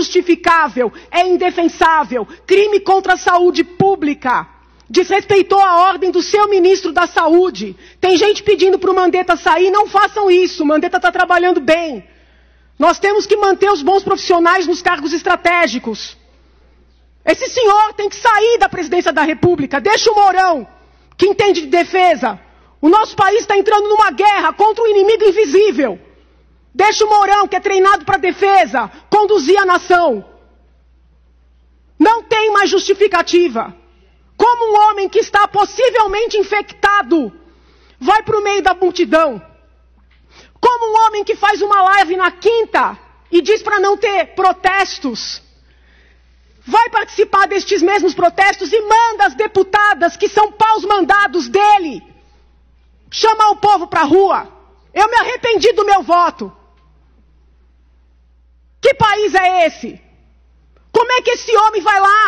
injustificável, é indefensável, crime contra a saúde pública, desrespeitou a ordem do seu ministro da saúde. Tem gente pedindo para o Mandetta sair, não façam isso, o Mandetta está trabalhando bem. Nós temos que manter os bons profissionais nos cargos estratégicos. Esse senhor tem que sair da presidência da República, deixa o Mourão, que entende de defesa. O nosso país está entrando numa guerra contra um inimigo invisível. Deixa o Mourão, que é treinado para defesa, conduzir a nação. Não tem mais justificativa. Como um homem que está possivelmente infectado vai para o meio da multidão? Como um homem que faz uma live na quinta e diz para não ter protestos, vai participar destes mesmos protestos e manda as deputadas que são paus mandados dele chamar o povo para a rua? Eu me arrependi do meu voto. Que país é esse? Como é que esse homem vai lá,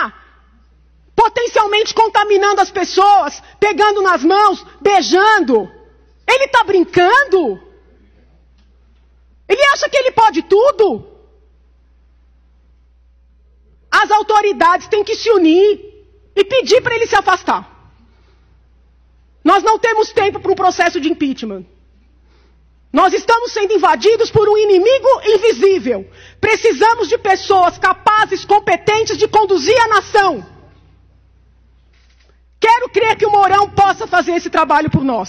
potencialmente contaminando as pessoas, pegando nas mãos, beijando? Ele está brincando? Ele acha que ele pode tudo? As autoridades têm que se unir e pedir para ele se afastar. Nós não temos tempo para um processo de impeachment. Nós estamos sendo invadidos por um inimigo invisível. Precisamos de pessoas capazes, competentes de conduzir a nação. Quero crer que o Mourão possa fazer esse trabalho por nós.